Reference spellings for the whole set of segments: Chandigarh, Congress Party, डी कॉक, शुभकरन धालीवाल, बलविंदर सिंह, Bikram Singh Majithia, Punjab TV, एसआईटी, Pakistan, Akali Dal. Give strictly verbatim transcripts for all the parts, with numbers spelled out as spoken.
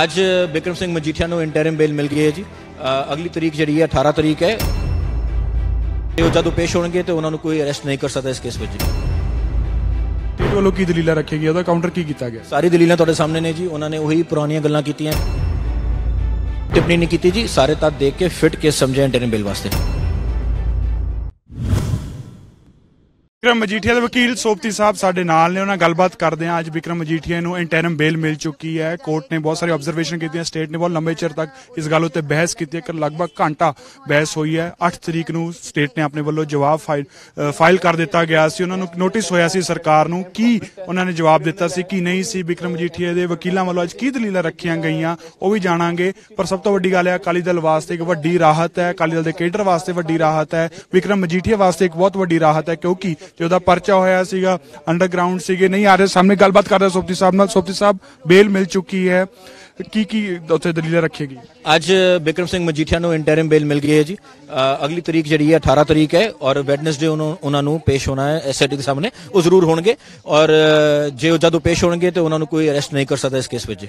आज बिक्रम सिंह मजीठिया को interim bell मिल गई है जी। अगली तरीक जी अठारह तरीक है, जो पेश होंगे तो उन्होंने कोई अरेस्ट नहीं कर सकता इस केस में जी। स्टेट वालों की दलील रखी गई, काउंटर की किया गया, सारी दलीलें तो सामने ने जी। उन्होंने वही पुरानियां गल्लां की, टिप्पणी नहीं की जी। सारे तथ्य देख के फिट केस समझे इंटरिम बेल वास्ते। बिक्रम मजीठिया के वकील सोपती साहब साढ़े नाल ने, उन्होंने गलबात करते हैं। आज बिक्रम मजीठिया को इंटरिम बेल मिल चुकी है। कोर्ट ने बहुत सारी ऑब्जरवेशन की, स्टेट ने बहुत लंबे चिर तक इस गल उत्ते बहस की, लगभग घंटा बहस हुई है। अठ तरीक को स्टेट ने अपने वालों जवाब फाइल फाइल कर दिता गया सी। उन्होंने नोटिस होया सी सरकार नूं कि उन्होंने जवाब दिता सी कि नहीं सी। बिक्रम मजीठिया के वकीलों वालों अज की दलीलां रखियां गईयां वो भी जाणांगे। पर सब तो वड्डी गल है, अकाली दल वास्ते एक वड्डी राहत है, अकाली दल के कैडर वास्ते वड्डी राहत है, बिक्रम मजीठिया वास्ते एक बहुत वड्डी राहत है। क्योंकि जो परचा होया सीगा अंडरग्राउंड सीगे नहीं आ रहे। सामने गलबात कर रहे सोपती साहब नाल। सोपती साहब बेल मिल चुकी है, की की उत्थे दलीलें रखेगी। आज बिक्रम सिंह मजीठिया को इंटरिम बेल मिल गई है जी। अगली तरीक जी अठारह तरीक है और वैडनसडे उन्होंने पेश होना है एसआईटी के सामने, वो जरूर होंगे। और जो जब पेश होंगे तो उन्होंने कोई अरेस्ट नहीं कर सकता इस केस में जी।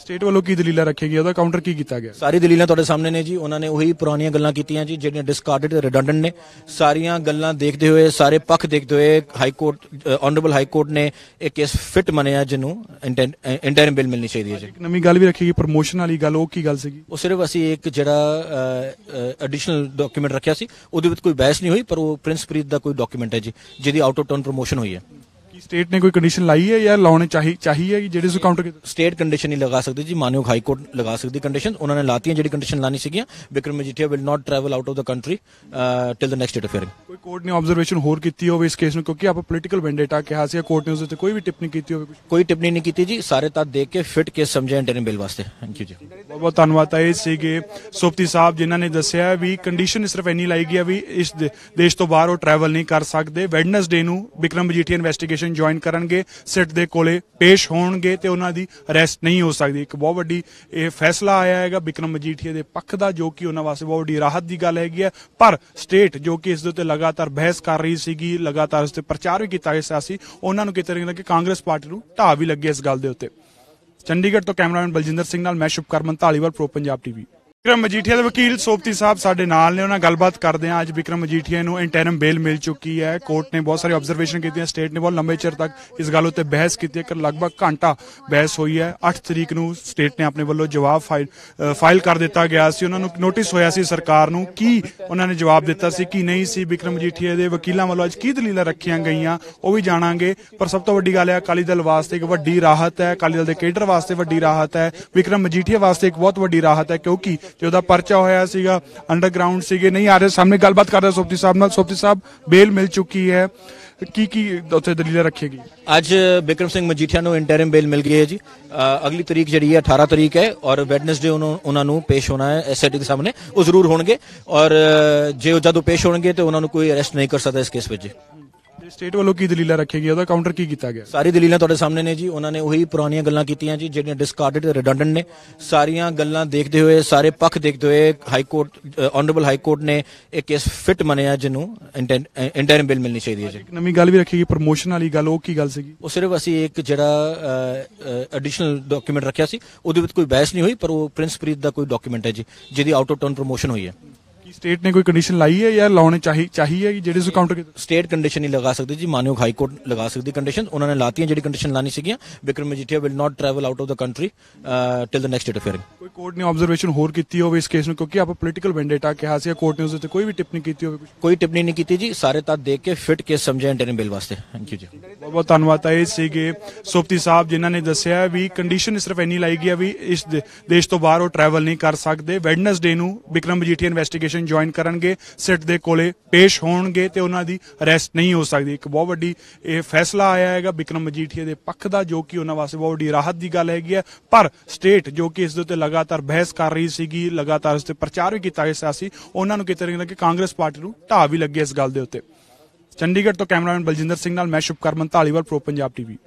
स्टेट वालों की दलीलें रखी गई, काउंटर की किया गया, सारी दलीलें तो सामने ने जी। उन्होंने वही पुरानियां गल्लां कीतियां जी, जिहड़ियां डिस्कार्डेड रिडंडेंट ने। सारियां गल्लां देखते हुए, सारे पक्ष देखते हुए high court, honourable high court ने एक केस फिट मनिया जिन्हों इंटरिम बेल मिलनी चाहिए जी। नवी गल भी रखी गई, प्रमोशन वाली गल, वो की गल सी? वो सिर्फ असीं एक जिहड़ा एडिशनल डॉक्यूमेंट रखिया सी, उहदे विच कोई बहस नहीं हुई। पर वो प्रिंस प्रीत दा कोई डॉक्यूमेंट है जी, जिहदी आउट ऑफ टर्न प्रमोशन हुई है। स्टेट ने कोई कंडीशन लाई है या लाने चाहिए चाहिए कि जेडी काउंटर के? स्टेट कंडीशन नहीं लगा सकती जी, मानयोग हाई कोर्ट लगा सकती कंडीशन। उन्होंने लाती है जेडी कंडीशन लानी सी। Bikram Majithia will not travel out of the country till the next date of hearing. कोई कोर्ट ने ऑब्जर्वेशन होर की हो इस केस में, क्योंकि आप पोलिटिकल मैंडेटा कहा सी, कोर्ट ने उसते कोई भी टिप्पणी की हो? कोई टिप्पणी नहीं की जी, सारे तथ्य देख के फिट केस समझे इंटरिम बेल वास्ते। थैंक यू जी, बहुत बहुत धन्यवाद। ये सीगे सोपती साहब जिन्होंने दसिया भी कंडीशन सिर्फ इन्नी लाई गई है भी इस देश तो बाहर वो ट्रैवल नहीं कर सकते। वैडनसडे को बिक्रम मजीठिया इन्वेस्टिगेशन ज्वाइन करनगे, सिट दे कोले पेश होणगे ते उन्हां दी अरेस्ट नहीं हो सकदी। एक बहुत वड्डी ये फैसला आया है बिक्रम मजीठिया दे पक्ष दा, जो कि उन्हां वास्ते बहुत वड्डी राहत दी गल हैगी है। पर स्टेट जो कि इस दे उते लगातार बहस कर रही सीगी, लगातार उस ते प्रचार भी कीता गया सी, उन्हां नूं किते ना कि कांग्रेस पार्टी नूं ढा भी लगे इस गल दे उत्ते। चंडीगढ़ तो कैमरामैन बलविंदर सिंह नाल मैं शुभकरन धालीवाल, प्रो पंजाब टीवी। बिक्रम मजीठिया के वकील सोपती साहब साढ़े नाल ने, उन्होंने गलबात करते हैं। आज बिक्रम मजीठिया को इंटरिम बेल मिल चुकी है। कोर्ट ने बहुत सारी ऑब्जरवेशन की, स्टेट ने बहुत लंबे चिर तक इस गल उत्ते बहस की, लगभग घंटा बहस हुई है। अठ तरीक को स्टेट ने अपने वालों जवाब फाइल फाइल कर दिता गया सी। उन्होंने नोटिस होया सी सरकार नूं कि उन्होंने जवाब दिता सी कि नहीं सी। बिक्रम मजीठिया के वकीलों वालों अज की दलीलें रखियां गईयां वो भी जाणांगे। पर सब तो वड्डी गल है, अकाली दल वास्ते एक वड्डी राहत है, अकाली दल के कैडर वास्ते वड्डी राहत है, बिक्रम मजीठिया वास्ते एक बहुत वड्डी राहत है। क्योंकि जो परचा होया सीगा अंडरग्राउंड सीगे नहीं आ रहे। सामने गलबात कर रहे सोपती साहब नाल। सोपती साहब बेल मिल चुकी है, की की उत्थे दलीलें रखेगी? आज बिक्रम सिंह मजीठिया को इंटरिम बेल मिल गई है जी। अगली तरीक जी अठारह तरीक है और वैडनसडे उन्होंने पेश होना है एसआईटी के सामने, वो जरूर होंगे। और जो जब पेश होंगे तो उन्होंने कोई अरेस्ट नहीं कर सकता इस केस में जी। स्टेट वालों की दलीलें रखी गई, काउंटर की किया गया, सारी दलीलें तो सामने ने जी। उन्होंने वही पुरानियां गल्लां कीतियां जी, जिहड़ियां डिस्कार्डेड रिडंडेंट ने। सारियां गल्लां देखते हुए, सारे पक्ष देखते हुए high court, honourable high court ने एक केस फिट मनिया जिन्हों इंटरिम बेल मिलनी चाहिए जी। नवी गल भी रखी गई, प्रमोशन वाली गल, वो की गल सी? वो सिर्फ असीं एक जिहड़ा एडिशनल डॉक्यूमेंट रखिया सी, उहदे विच कोई बहस नहीं हुई। पर वो प्रिंस प्रीत दा कोई डॉक्यूमेंट है जी, जिहदी आउट ऑफ टर्न प्रमोशन हुई है। स्टेट ने कोई कंडीशन लाई है या लाने चाहिए चाहिए कि जेडी काउंटर के? स्टेट कंडीशन नहीं लगा सकती जी, मानयोग हाई कोर्ट लगा सकती कंडीशन। उन्होंने लाती है जेडी कंडीशन लानी सी। Bikram Majithia will not travel out of the country till the next date of hearing. कोई कोर्ट ने ऑब्जरवेशन होर की हो इस केस में, क्योंकि आप पोलिटिकल मैंडेटा कहा सी, कोर्ट ने उसते कोई भी टिप्पणी की हो? कोई टिप्पणी नहीं की जी, सारे तथ्य देख के फिट केस समझे इंटरिम बेल वास्ते। थैंक यू जी, बहुत बहुत धन्यवाद। ये सीगे सोपती साहब जिन्होंने दसिया भी कंडीशन सिर्फ इन्नी लाई गई है भी इस देश तो बाहर वो ट्रैवल नहीं कर सकते। वैडनसडे को बिक्रम मजीठिया इन्वेस्टिगेशन ज्वाइन करनगे, सिट दे कोले पेश होणगे ते उन्हां दी अरेस्ट नहीं हो सकदी। एक बहुत वड्डी ये फैसला आया है बिक्रम मजीठिया दे पक्ष दा, जो कि उन्हां वास्ते बहुत वड्डी राहत दी गल हैगी है। पर स्टेट जो कि इस दे उत्ते लगातार बहस कर रही सीगी, लगातार उसते प्रचार भी कीता गया सी, उन्हां नूं किते ना कि कांग्रेस पार्टी नूं ढा भी लगे इस गल दे उत्ते। चंडीगढ़ तो कैमरामैन बलविंदर सिंह नाल मैं शुभकरन धालीवाल, प्रो पंजाब टीवी।